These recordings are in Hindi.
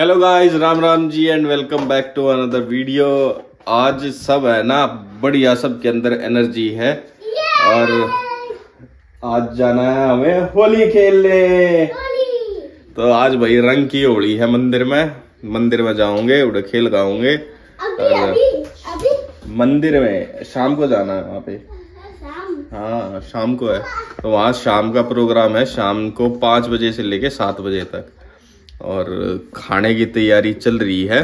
Hello guys, Ram Ram ji and welcome back to another video. आज सब है ना बढ़िया, सब के अंदर एनर्जी है और आज जाना है हमें होली खेलने। तो आज भाई रंग की होली है, मंदिर में जाओगे, उधर खेल गाओगे। मंदिर में शाम को जाना है, वहाँ पे हाँ शाम को है, तो वहाँ शाम का प्रोग्राम है, शाम को 5 बजे से लेके 7 बजे तक, और खाने की तैयारी चल रही है।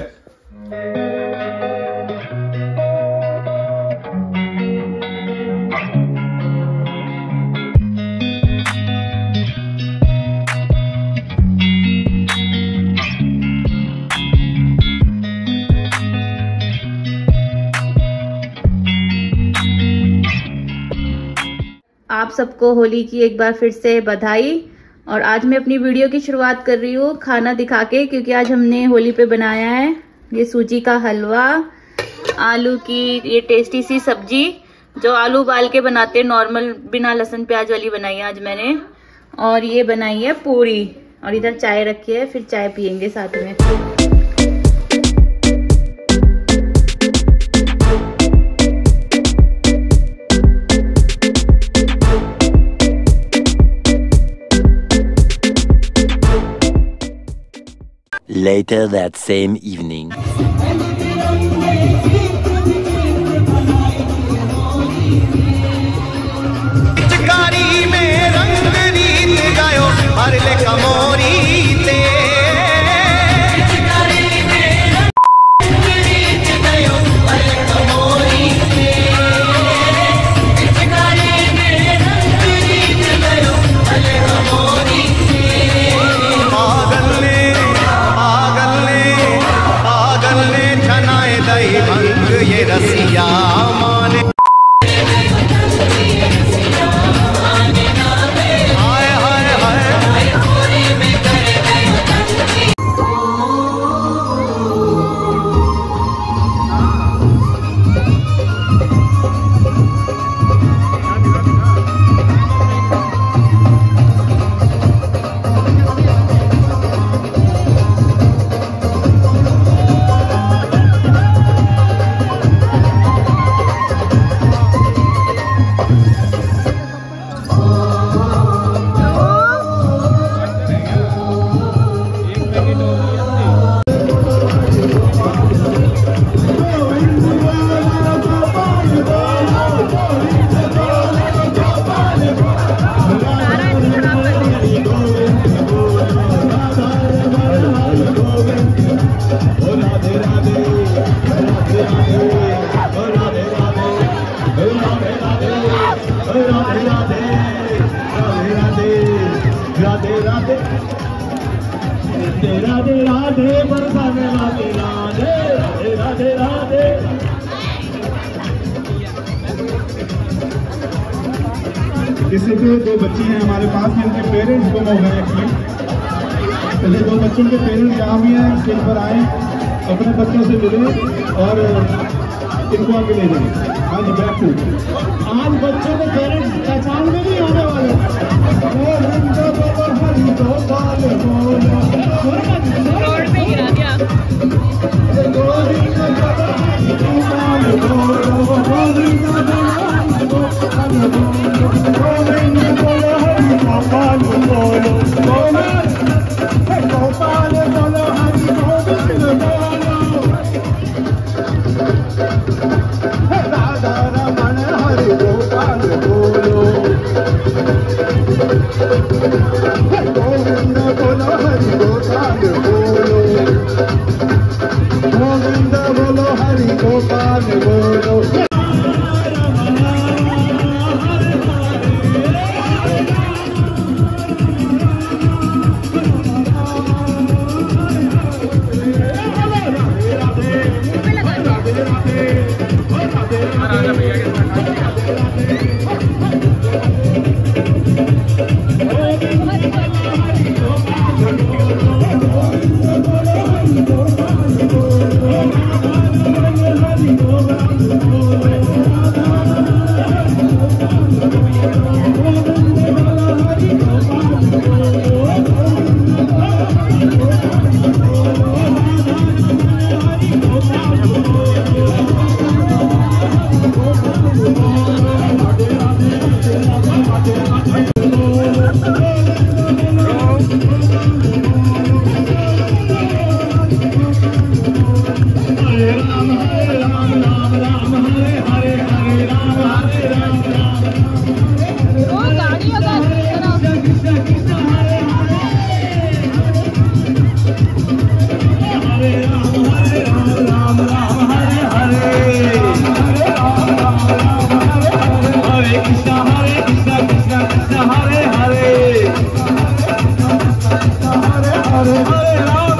आप सबको होली की एक बार फिर से बधाई। और आज मैं अपनी वीडियो की शुरुआत कर रही हूँ खाना दिखा के, क्योंकि आज हमने होली पे बनाया है ये सूजी का हलवा, आलू की ये टेस्टी सी सब्जी जो आलू उबाल के बनाते हैं नॉर्मल, बिना लहसुन प्याज वाली बनाई है आज मैंने, और ये बनाई है पूरी, और इधर चाय रखी है, फिर चाय पियेंगे साथ में। Later that same evening. इससे भी 2 बच्चे हैं हमारे पास में, इनके पेरेंट्स गुम हो गए एक्चुअली। पहले 2 बच्चों के पेरेंट्स यहाँ भी हैं, स्टेज पर आए, अपने बच्चों से मिले और इनको आगे ले जाए। आज बैठू आज बच्चों के पेरेंट्स पहचान में नहीं आने वाले। कृष्णा कृष्णा कृष्णा हरे हरे हरे राम